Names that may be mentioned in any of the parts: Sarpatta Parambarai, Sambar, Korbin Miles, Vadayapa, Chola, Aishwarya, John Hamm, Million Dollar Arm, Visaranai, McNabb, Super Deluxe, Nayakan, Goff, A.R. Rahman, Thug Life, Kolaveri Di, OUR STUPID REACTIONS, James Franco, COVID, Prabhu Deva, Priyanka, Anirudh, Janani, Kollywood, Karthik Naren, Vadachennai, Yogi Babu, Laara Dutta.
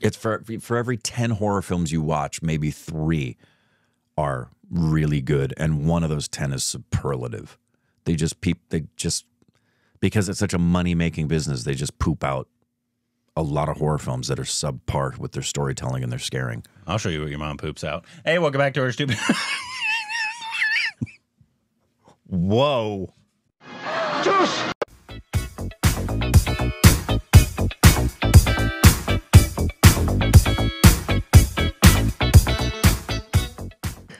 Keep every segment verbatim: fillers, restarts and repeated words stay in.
It's for for every ten horror films you watch, maybe three are really good, and one of those ten is superlative. They just peep. They just because it's such a money making business, they just poop out a lot of horror films that are subpar with their storytelling and their scaring. I'll show you what your mom poops out. Hey, welcome back to our stupid. Whoa. Just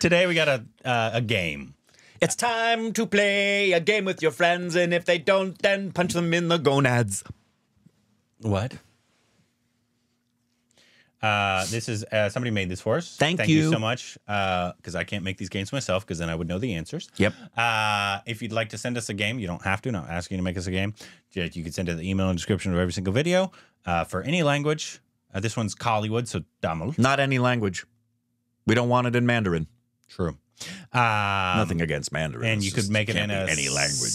today we got a uh, a game. It's time to play a game with your friends, and if they don't, then punch them in the gonads. What? Uh, this is uh, somebody made this for us. Thank, Thank you. you so much, because uh, I can't make these games myself, because then I would know the answers. Yep. Uh, if you'd like to send us a game, you don't have to. Not asking you to make us a game. You can send it the email and description of every single video uh, for any language. Uh, this one's Kollywood, so Tamil. Not any language. We don't want it in Mandarin. True. Um, Nothing against Mandarin. And you could make it in any language.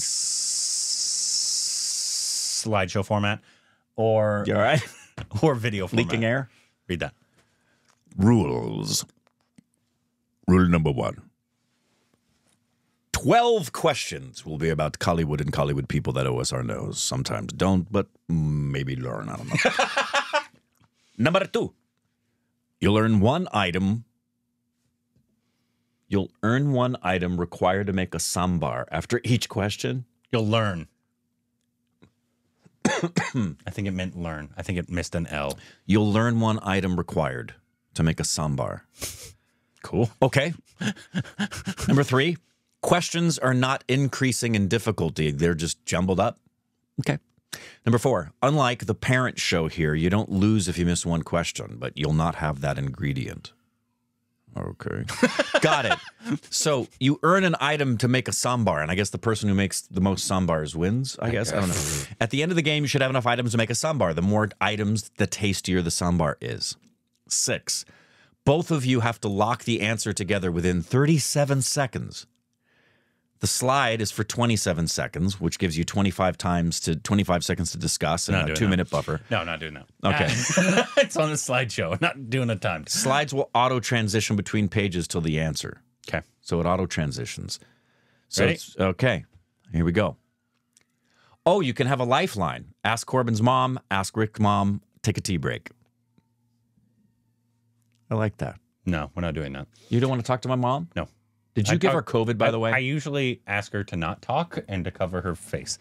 Slideshow format or you all right? or video format. Leaking air. Read that. Rules. Rule number one. Twelve questions will be about Kollywood and Kollywood people that owe us our nose. Sometimes don't, but maybe learn. I don't know. Number two. You'll earn one item. You'll earn one item required to make a sambar. After each question, you'll learn. I think it meant learn. I think it missed an L. You'll learn one item required to make a sambar. Cool. Okay. Number three, questions are not increasing in difficulty. They're just jumbled up. Okay. Number four, unlike the parent show here, you don't lose if you miss one question, but you'll not have that ingredient. Okay. Got it. So you earn an item to make a sambar, and I guess the person who makes the most sambars wins, I guess. Okay. I don't know. At the end of the game, you should have enough items to make a sambar. The more items, the tastier the sambar is. Six. Both of you have to lock the answer together within thirty-seven seconds. The slide is for twenty-seven seconds, which gives you twenty-five times to twenty-five seconds to discuss and a two-minute buffer. No, not doing that. Okay. It's on the slideshow. I'm not doing a time. Slides will auto-transition between pages till the answer. Okay. So it auto-transitions. So Ready? Okay. Here we go. Oh, you can have a lifeline. Ask Corbin's mom. Ask Rick's mom. Take a tea break. I like that. No, we're not doing that. You don't want to talk to my mom? No. Did you I give talk, her COVID, by I, the way? I usually ask her to not talk and to cover her face.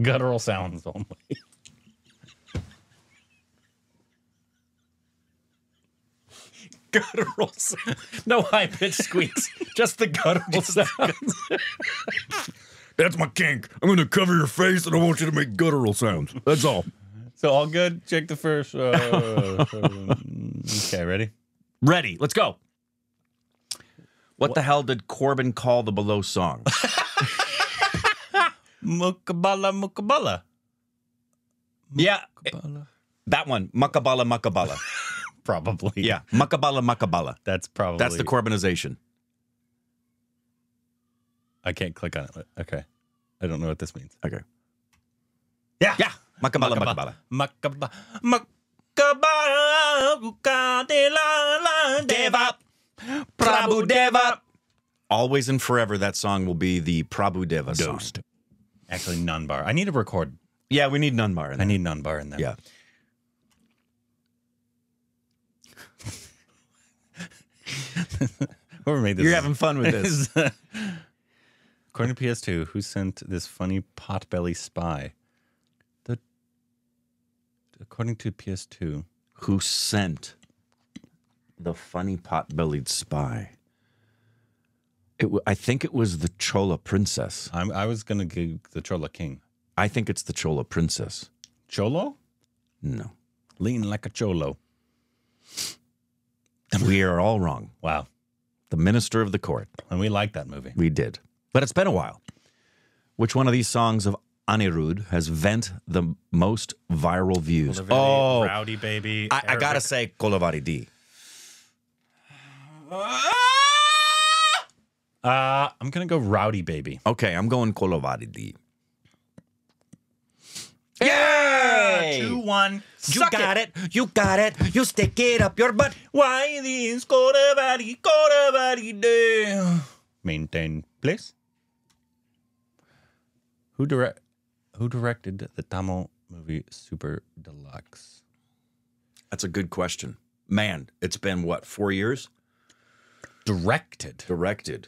Guttural sounds only. Guttural sounds. No high-pitched squeaks. Just the guttural sounds. That's my kink. I'm going to cover your face, and I want you to make guttural sounds. That's all. So all good? Check the first. Uh, okay, ready? Ready. Let's go. What, what the hell did Corbin call the below song? Mukkabala, Mukkabala. Yeah. It, that one. Mukkabala, Mukkabala. Probably. Yeah. Mukkabala, Mukkabala. That's probably. That's the Corbinization. I can't click on it. Okay. I don't know what this means. Okay. Yeah. Yeah. Mukkabala, Mukkabala. Mukkabala, Mukkabala. Deva, Prabhu Deva. Always and forever, that song will be the Prabhu Deva song. Ghost. Actually, Nunbar. I need to record. Yeah, we need Nunbar in there. I need Nunbar in there. Yeah. Whoever made this. You're having fun with this. According to P S two, who sent this funny potbelly spy? According to P S two, who sent the funny pot-bellied spy? It w I think it was the Chola princess. I'm, I was going to give the Chola king. I think it's the Chola princess. Cholo? No. Lean like a cholo. We are all wrong. Wow. The minister of the court. And we liked that movie. We did. But it's been a while. Which one of these songs of Anirudh has vent the most viral views? Kolaveri, oh, Rowdy Baby. I, I gotta say, Kolaveri Di. Uh, I'm gonna go Rowdy Baby. Okay, I'm going Kolaveri Di. Yeah! Hey. Two, one. You Suck got it. it. You got it. You stick it up your butt. Why this Kolaveri, Kolaveri Di? Maintain place. Who direct? Who directed the Tamil movie Super Deluxe? That's a good question. Man, it's been what, four years? Directed. Directed.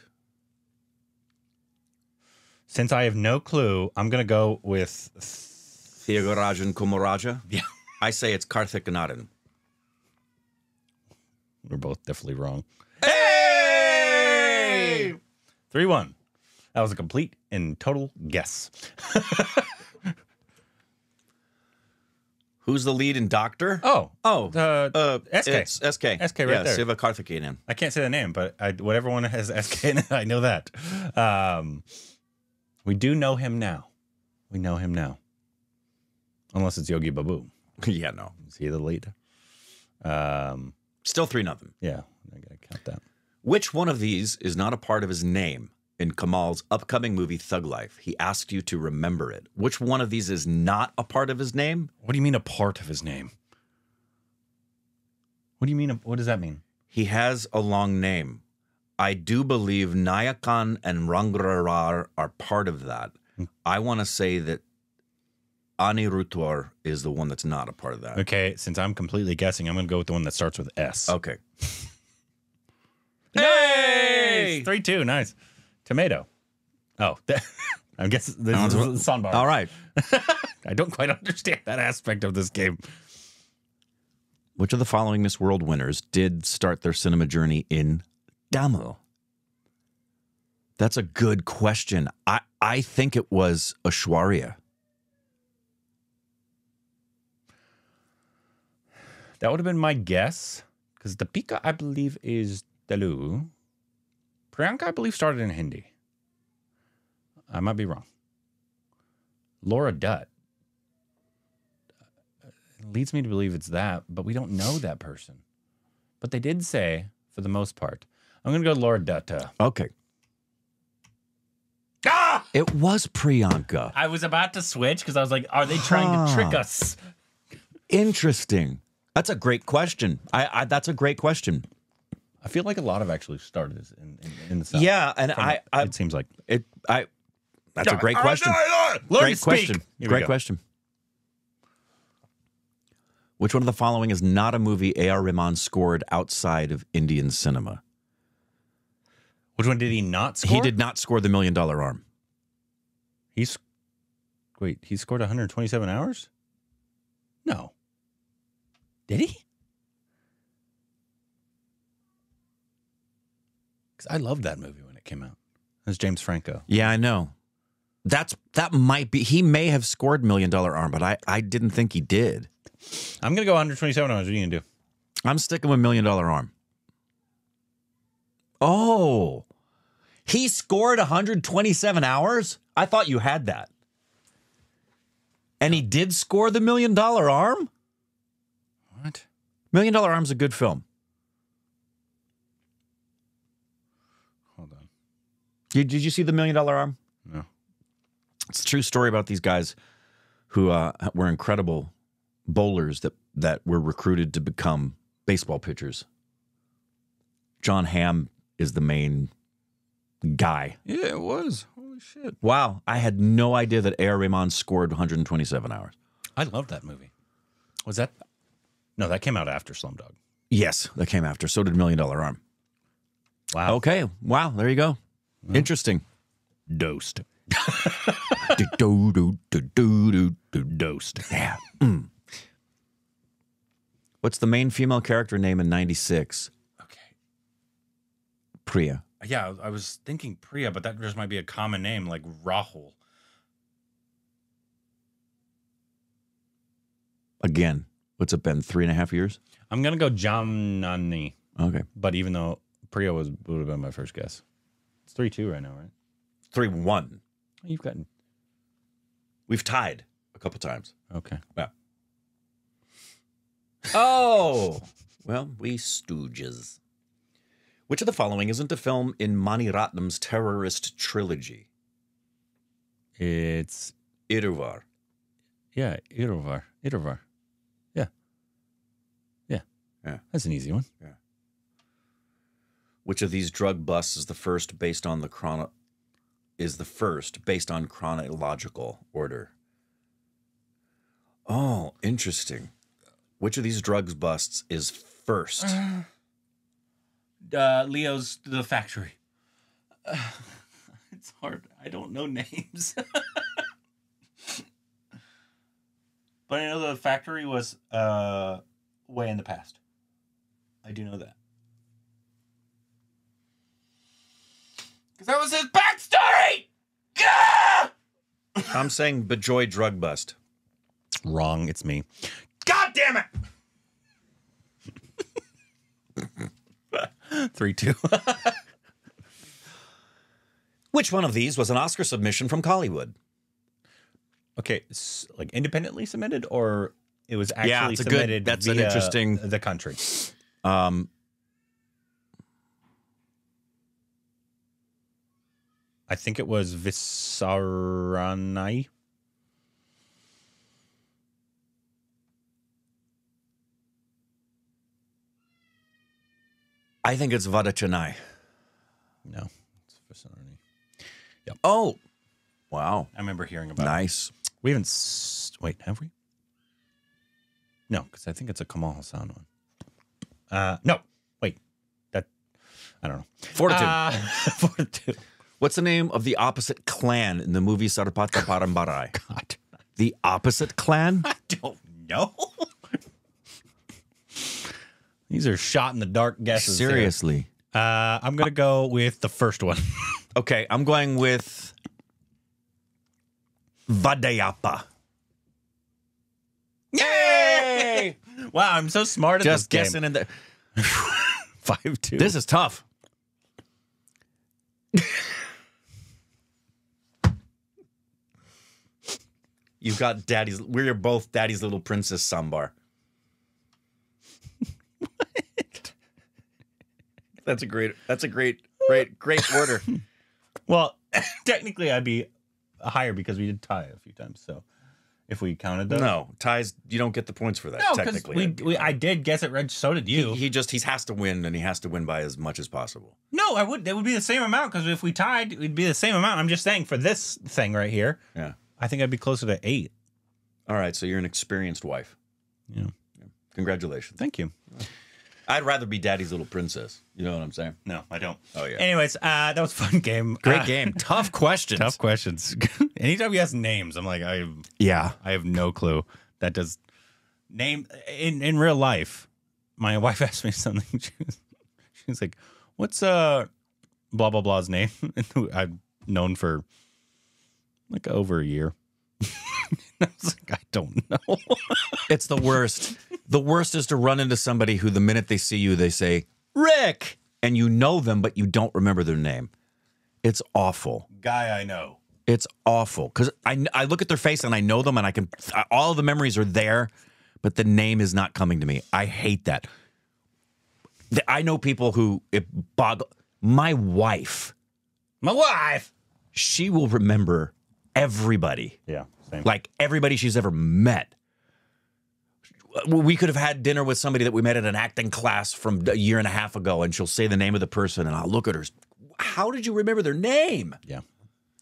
Since I have no clue, I'm going to go with... Thiyagarajan Kumararaja? Yeah. I say it's Karthik Naren. We're both definitely wrong. Hey! three one. That was a complete and total guess. Who's the lead in Doctor? Oh. Oh. Uh, uh, S K. It's S K. S K right yeah, there. Sivakarthikeyan. I can't say the name, but I, whatever one has S K in it, I know that. Um... We do know him now. We know him now. Unless it's Yogi Babu. Yeah, no. Is he the lead? Um, Still three nothing. Yeah, I gotta count that. Which one of these is not a part of his name in Kamal's upcoming movie Thug Life? He asked you to remember it. Which one of these is not a part of his name? What do you mean a part of his name? What do you mean? What does that mean? He has a long name. I do believe Nayakan and Rangrar are part of that. I want to say that Anirutor is the one that's not a part of that. Okay, since I'm completely guessing, I'm going to go with the one that starts with S. Okay. Hey! three two, nice. Tomato. Oh, I guess this is the sandbar. All right. I don't quite understand that aspect of this game. Which of the following Miss World winners did start their cinema journey in Tamil? That's a good question. I, I think it was Aishwarya. That would have been my guess, because Deepika, I believe, is Telugu. Priyanka, I believe, started in Hindi. I might be wrong. Laara Dutta. It leads me to believe it's that, but we don't know that person. But they did say, for the most part, I'm going to go Laara Dutta. Okay. Ah! It was Priyanka. I was about to switch because I was like, are they trying huh. to trick us? Interesting. That's a great question. I, I That's a great question. I feel like a lot of actually started in, in, in the South. Yeah, and I, I... It seems like... it. I. That's yeah, a great I, question. I, I, I, great question. Great go. question. Which one of the following is not a movie A R Rahman scored outside of Indian cinema? Which one did he not score? He did not score the Million Dollar Arm. He's wait, he scored one twenty-seven hours? No. Did he? Because I loved that movie when it came out. That's James Franco. Yeah, I know. That's that might be he may have scored Million Dollar Arm, but I, I didn't think he did. I'm gonna go one twenty-seven hours. What are you gonna do? I'm sticking with Million Dollar Arm. Oh, he scored one twenty-seven hours? I thought you had that. And he did score the Million Dollar Arm? What? Million Dollar Arm's a good film. Hold on. Did, did you see the Million Dollar Arm? No. It's a true story about these guys who uh, were incredible bowlers that, that were recruited to become baseball pitchers. John Hamm is the main guy. Yeah, it was. Holy shit. Wow. I had no idea that A R Rahman scored one twenty-seven hours. I love that movie. Was that? No, that came out after Slumdog. Yes, that came after. So did Million Dollar Arm. Wow. Okay. Wow. There you go. Mm. Interesting. Dosed. Dosed. Yeah. Mm. What's the main female character name in ninety-six? Priya. Yeah, I was thinking Priya, but that just might be a common name, like Rahul. Again, what's it been, three and a half years? I'm going to go Janani. Okay. But even though Priya was, would have been my first guess. It's three two right now, right? three one. You've gotten... We've tied a couple times. Okay. Yeah. Oh! Well, we stooges. Which of the following isn't a film in Mani Ratnam's terrorist trilogy? It's Iruvar. Yeah, Iruvar. Iruvar. Yeah. Yeah. Yeah. That's an easy one. Yeah. Which of these drug busts is the first based on the chrono is the first based on chronological order? Oh, interesting. Which of these drugs busts is first? Uh, Leo's the factory. Uh, it's hard. I don't know names. But I know the factory was uh, way in the past. I do know that. Because that was his backstory! Gah! I'm saying Bejoy drug bust. Wrong, it's me. God damn it! Three, two. Which one of these was an Oscar submission from Kollywood? Okay, like independently submitted, or it was actually yeah, it's submitted a good, that's via an interesting... the country? Um, I think it was Visaranai. I think it's Vadachennai. No, it's Visaranai. Yep. Oh, wow. I remember hearing about nice. it. Nice. We haven't... Wait, have we? No, because I think it's a Kamal Haasan one. Uh, no. Wait. That... I don't know. Fortitude. Uh, Fortitude. What's the name of the opposite clan in the movie Sarpatta Parambarai? God. The opposite clan? I don't know. These are shot in the dark guesses. Seriously. Uh, I'm going to go with the first one. Okay, I'm going with Vadayapa. Yay! Wow, I'm so smart at Just this guessing game. in the... five two. This is tough. You've got daddy's... We're both daddy's little princess sambar. What? That's a great... That's a great, great, great order. Well, technically I'd be... higher because we did tie a few times, so if we counted those, no ties, you don't get the points for that. No, technically, we, we, I did guess it, Reg. So did you. He, he just he has to win, and he has to win by as much as possible. No, I would. That would be the same amount because if we tied, it'd be the same amount. I'm just saying for this thing right here. Yeah, I think I'd be closer to eight. All right, so you're an experienced wife. Yeah, yeah. Congratulations. Thank you. Yeah. I'd rather be Daddy's Little Princess. You know what I'm saying? No, I don't. Oh, yeah. Anyways, uh, that was a fun game. Great uh, game. Tough questions. Tough questions. Anytime you ask names, I'm like, I have, yeah, I have no clue. That does name in in real life. My wife asked me something. She was, she was like, "What's uh blah blah blah's name?" I've known for like over a year. I was like, I don't know. It's the worst. The worst is to run into somebody who the minute they see you, they say, Rick. And you know them, but you don't remember their name. It's awful. Guy I know. It's awful. Because I, I look at their face and I know them and I can, I, all the memories are there, but the name is not coming to me. I hate that. The, I know people who, it boggles. My wife. My wife. She will remember everybody. Yeah. Same. Like everybody she's ever met. We could have had dinner with somebody that we met at an acting class from a year and a half ago, and she'll say the name of the person, and I'll look at her. How did you remember their name? Yeah.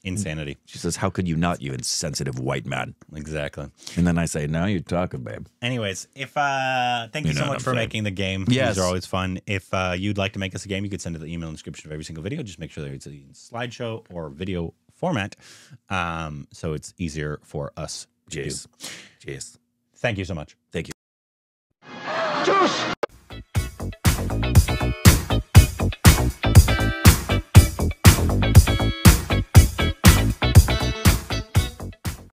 Insanity. She says, how could you not, you insensitive white man? Exactly. And then I say, now you're talking, babe. Anyways, if uh, thank you, you know so much for saying. making the game. Yes. These are always fun. If uh, you'd like to make us a game, you could send it to the email description of every single video. Just make sure that it's in slideshow or video format, um, so it's easier for us to Jeez. do. Jeez. Thank you so much. Thank you. Juice!